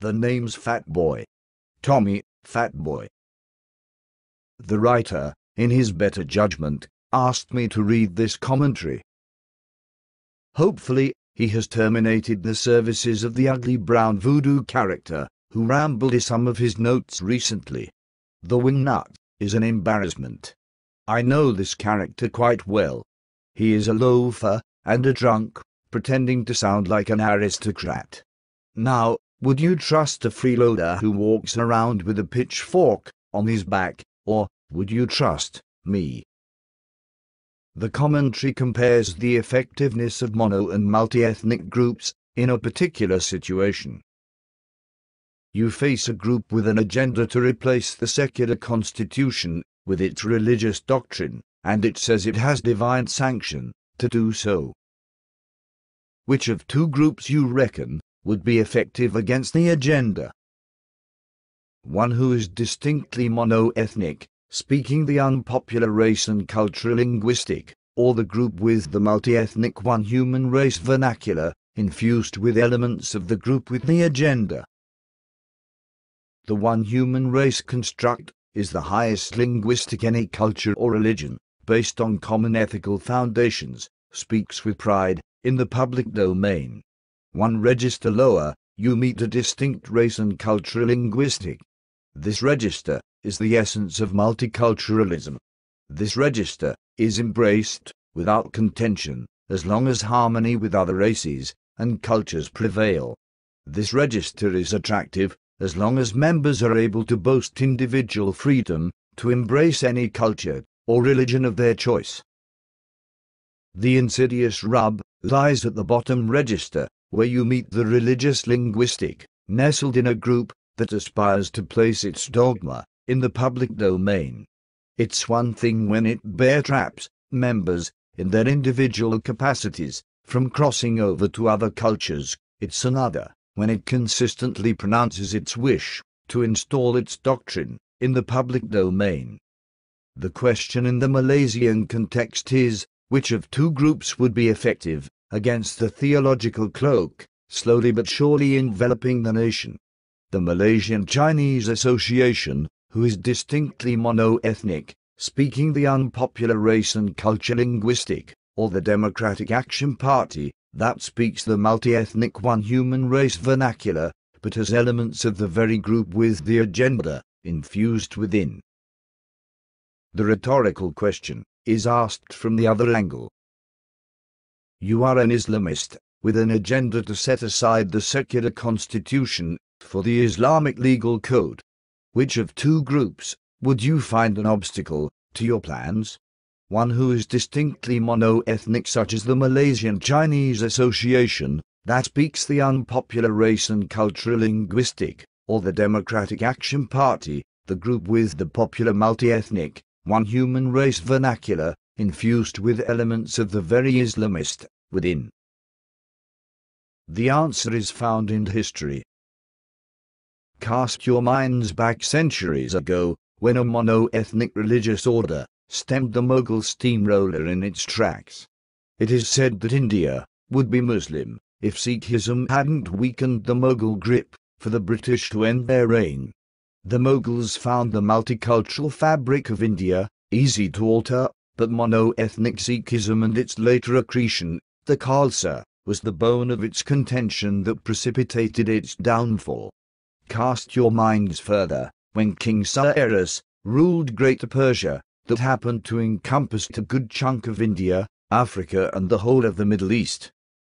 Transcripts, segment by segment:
The name's Fatboy. Tommy, Fatboy. The writer, in his better judgment, asked me to read this commentary. Hopefully, he has terminated the services of the ugly brown voodoo character, who rambled some of his notes recently. The wingnut is an embarrassment. I know this character quite well. He is a loafer, and a drunk, pretending to sound like an aristocrat. Now, would you trust a freeloader who walks around with a pitchfork on his back, or would you trust me? The commentary compares the effectiveness of mono and multi-ethnic groups in a particular situation. You face a group with an agenda to replace the secular constitution with its religious doctrine, and it says it has divine sanction to do so. Which of two groups you reckon would be effective against the agenda? One who is distinctly mono-ethnic, speaking the unpopular race and cultural linguistic, or the group with the multi-ethnic one human race vernacular, infused with elements of the group with the agenda? The one human race construct is the highest linguistic any culture or religion, based on common ethical foundations, speaks with pride, in the public domain. One register lower, you meet a distinct race and cultural linguistic. This register is the essence of multiculturalism. This register is embraced, without contention, as long as harmony with other races and cultures prevail. This register is attractive, as long as members are able to boast individual freedom to embrace any culture or religion of their choice. The insidious rub lies at the bottom register, where you meet the religious linguistic, nestled in a group that aspires to place its dogma in the public domain. It's one thing when it bear traps members in their individual capacities from crossing over to other cultures. It's another when it consistently pronounces its wish to install its doctrine in the public domain. The question in the Malaysian context is, which of two groups would be effective against the theological cloak, slowly but surely enveloping the nation? The Malaysian-Chinese Association, who is distinctly mono-ethnic, speaking the unpopular race and culture linguistic, or the Democratic Action Party, that speaks the multi-ethnic one human race vernacular, but has elements of the very group with the agenda infused within. The rhetorical question is asked from the other angle. You are an Islamist, with an agenda to set aside the secular constitution for the Islamic legal code. Which of two groups would you find an obstacle to your plans? One who is distinctly mono-ethnic, such as the Malaysian-Chinese Association, that speaks the unpopular race and cultural linguistic, or the Democratic Action Party, the group with the popular multi-ethnic, one human race vernacular, infused with elements of the very Islamist within. The answer is found in history. Cast your minds back centuries ago, when a mono-ethnic religious order stemmed the Mughal steamroller in its tracks. It is said that India would be Muslim if Sikhism hadn't weakened the Mughal grip for the British to end their reign. The Mughals found the multicultural fabric of India easy to alter, but mono-ethnic Sikhism and its later accretion, the Khalsa, was the bone of its contention that precipitated its downfall. Cast your minds further, when King Saeris ruled Greater Persia, that happened to encompass a good chunk of India, Africa and the whole of the Middle East.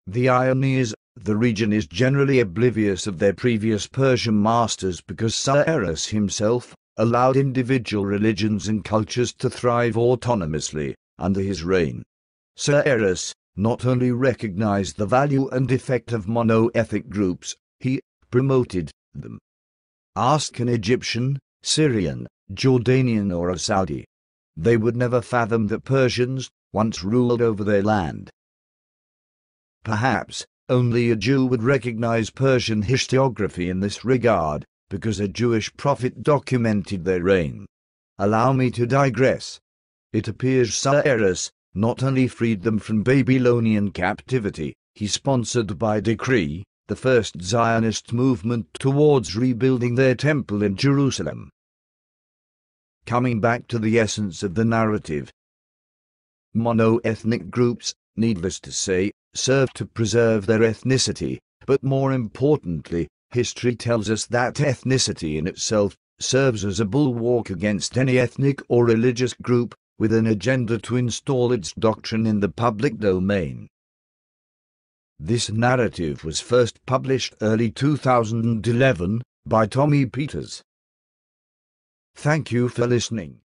The irony is, the region is generally oblivious of their previous Persian masters because Cyrus himself allowed individual religions and cultures to thrive autonomously under his reign. Cyrus not only recognized the value and effect of mono-ethnic groups, he promoted them. Ask an Egyptian, Syrian, Jordanian or a Saudi. They would never fathom that Persians once ruled over their land. Perhaps, only a Jew would recognize Persian historiography in this regard, because a Jewish prophet documented their reign. Allow me to digress. It appears Cyrus not only freed them from Babylonian captivity, he sponsored by decree the first Zionist movement towards rebuilding their temple in Jerusalem. Coming back to the essence of the narrative, mono-ethnic groups, needless to say, serve to preserve their ethnicity, but more importantly, history tells us that ethnicity in itself serves as a bulwark against any ethnic or religious group with an agenda to install its doctrine in the public domain. This narrative was first published early 2011 by Tommy Peters. Thank you for listening.